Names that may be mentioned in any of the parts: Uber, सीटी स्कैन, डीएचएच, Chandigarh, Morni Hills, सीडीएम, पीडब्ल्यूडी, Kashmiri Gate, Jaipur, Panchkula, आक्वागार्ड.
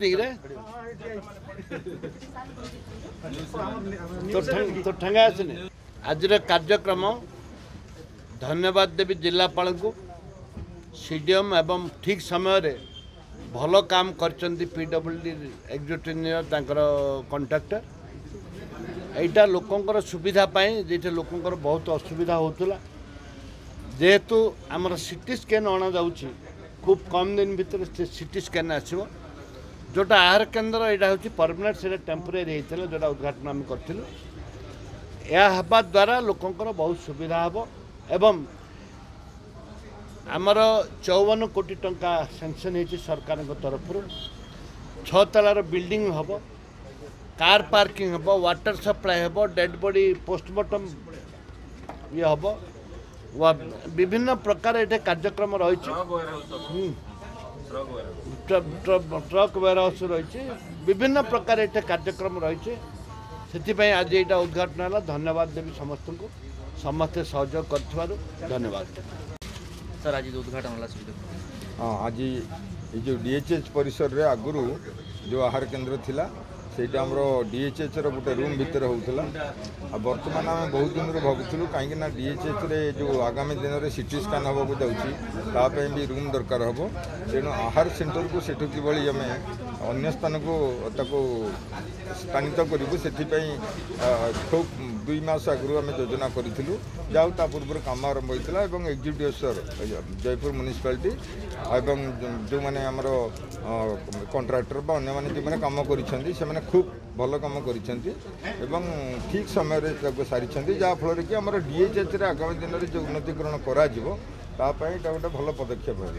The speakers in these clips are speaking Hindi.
तो ठंगा आसने आज कार्यक्रम धन्यवाद देवी जिलापाल को सीडीएम एवं ठीक समय रे भल काम करचंदी पीडब्ल्यूडी एग्जीक्यूटिव इंजीनियर तांकर कंट्राक्टर एटा लोकंकर सुविधा पाई जेठे लोकंकर बहुत असुविधा होतला जेहेतु आमर सीटी स्कैन अणा जाउची खूब कम दिन भितर से सीटी स्कैन आसीबो जोटा आहार केन्द्र यहाँ हूँ परमानेंट से टेम्परेरी होता जोटा उद्घाटन आम करूँ या द्वारा लोकंर बहुत सुविधा हम एवं आमर 54 कोटी टंका सेंक्शन होती सरकार तरफ 6 तलार बिल्डिंग हम कार पार्किंग हम वाटर सप्लाई हम डेड बॉडी पोस्टमार्टम ये हम व विभिन्न प्रकार ये कार्यक्रम रही ट्रक वेयरहाउस रही विभिन्न प्रकार ये कार्यक्रम रही से आज यहाँ उद्घाटन है। धन्यवाद देवी समस्त को समस्ते सहयोग कर धन्यवाद सर। आज उद्घाटन हाँ आज ये जो डीएचएच परिसर रे आगुरी जो आहार केन्द्र थिला सेटा हमरो डीएचएच रो गोटे रूम भितर होउथला आ वर्तमान आम बहुत दिन भावुलु कहीं डीएचएच रे जो आगामी दिन में सीटी स्कैन होगा जाऊँगी तापे भी रूम दरकार हम तेणु आहार सेंटर को सेठू किभली आम अन्य स्थान को स्थानित करूँ से खूब 2 मास आगु आम योजना करूँ जाऊ ता पूर्व काम आरंभ होता एग्जीक्यूटिव सर जयपुर म्युनिसिपालिटी एवं जो मैंने आमर कंट्राक्टर अन्य कम कर खूब भल कम कर ठीक समय सारी जहाँफल कि आम डीएचएच आगामी दिन में जो उन्नतिकरण कर गोटे भल पदक्षेप है।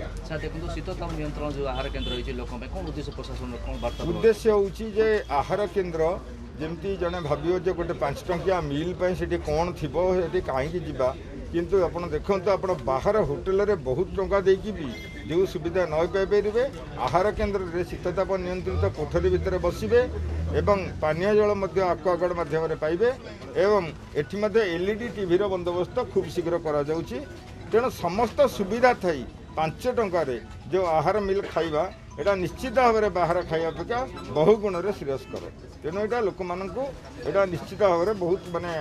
शीतताप नियंत्रण जो आहार केन्द्र होती लोक उद्देश्य प्रशासन उद्देश्य हो आहार केन्द्र जमी जड़े भाव जो गोटे 5 टंकिया मिल पर कौन थी कहीं किंतु आपड़ देखु आप बाहर होटेल रे बहुत टंका देकी भी जो सुविधा नईपारे आहार केन्द्र रे शीतताप नियंत्रित कोठरी भितर बसबे एवं पानीय जल आक्वागार्ड माध्यम पाइबे एवं ये एलईडी टीवी रो बंदोबस्त खूब शीघ्र करा जाउची तेणु समस्त सुविधा थी 5 टंकार जो आहार मिल खाइबा एटा निश्चित भाव में बाहर खाई अपेक्षा बहु गुण में श्रेयस्कर तेणु यहाँ लोक माना निश्चित भाव में बहुत मानने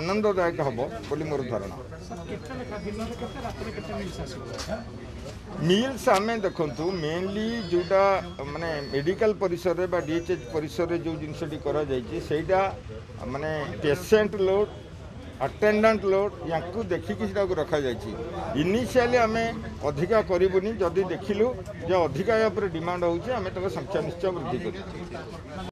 आनंददायक हम बोली मोर धारणा। मिल्स आम देखु मेनली जोटा मानने मेडिकल परिसर रे बा डीएचएच परिसर रे जो जिनसटी करा जायछि सेटा मानने पेसेंट लोड अटेंडेंट लोड या देखिक रखा जाए इनिशियली आम अधिका करूनी जदि देखिलु जो अधिका डिमांड होमें संख्या निश्चय वृद्धि कर।